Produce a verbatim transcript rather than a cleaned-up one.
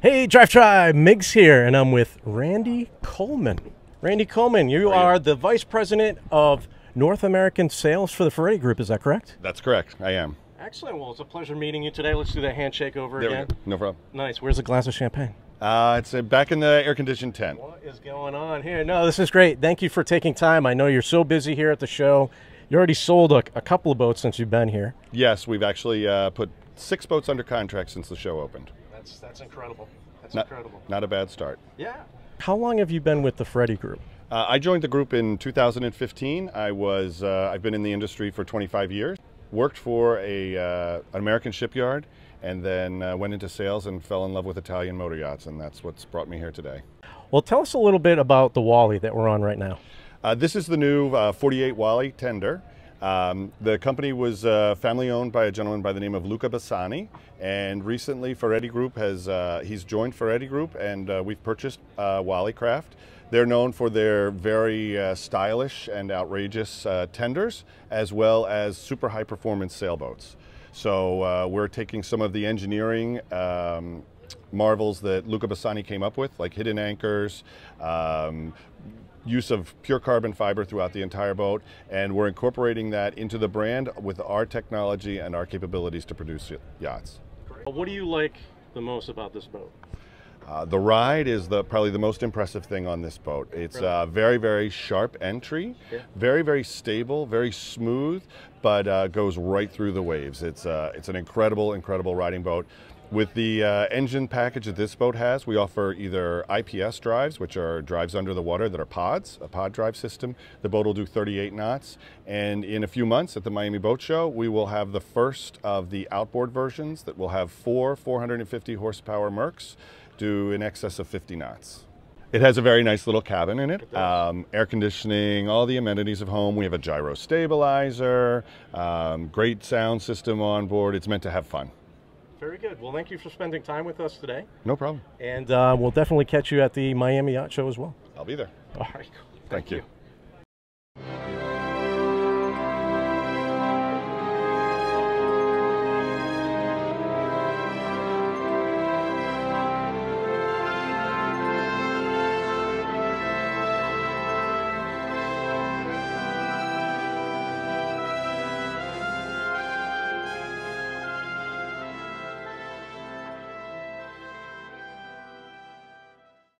Hey, Drive Tribe, Migs here, and I'm with Randy Coleman. Randy Coleman, you are the Vice President of North American Sales for the Ferretti Group, is that correct? That's correct, I am. Excellent, well, it's a pleasure meeting you today. Let's do that handshake over there again. No problem. Nice, where's a glass of champagne? Uh, it's uh, back in the air-conditioned tent. What is going on here? No, this is great. Thank you for taking time. I know you're so busy here at the show. You already sold a, a couple of boats since you've been here. Yes, we've actually uh, put six boats under contract since the show opened. That's, that's incredible. That's not, incredible. Not a bad start. Yeah. How long have you been with the Ferretti Group? Uh, I joined the group in two thousand fifteen. I was, uh, I've been in the industry for twenty-five years. Worked for a, uh, an American shipyard and then uh, went into sales and fell in love with Italian motor yachts, and that's what's brought me here today. Well, tell us a little bit about the Wally that we're on right now. Uh, this is the new uh, forty-eight Wally tender. Um, the company was uh, family owned by a gentleman by the name of Luca Bassani, and recently Ferretti Group has, uh, he's joined Ferretti Group, and uh, we've purchased uh, Wally Craft. They're known for their very uh, stylish and outrageous uh, tenders, as well as super high performance sailboats. So uh, we're taking some of the engineering um, marvels that Luca Bassani came up with, like hidden anchors, um, use of pure carbon fiber throughout the entire boat, and we're incorporating that into the brand with our technology and our capabilities to produce yachts. What do you like the most about this boat? Uh, the ride is the probably the most impressive thing on this boat. It's a uh, very, very sharp entry, yeah. very, very stable, very smooth, but uh, goes right through the waves. It's, uh, it's an incredible, incredible riding boat. With the uh, engine package that this boat has, we offer either I P S drives, which are drives under the water that are pods, a pod drive system. The boat will do thirty-eight knots. And in a few months at the Miami Boat Show, we will have the first of the outboard versions that will have four four hundred fifty horsepower Mercs do in excess of fifty knots. It has a very nice little cabin in it, um, air conditioning, all the amenities of home. We have a gyro stabilizer, um, great sound system on board. It's meant to have fun. Very good. Well, thank you for spending time with us today. No problem. And uh, we'll definitely catch you at the Miami Yacht Show as well. I'll be there. All right. Cool. Thank, thank you. you.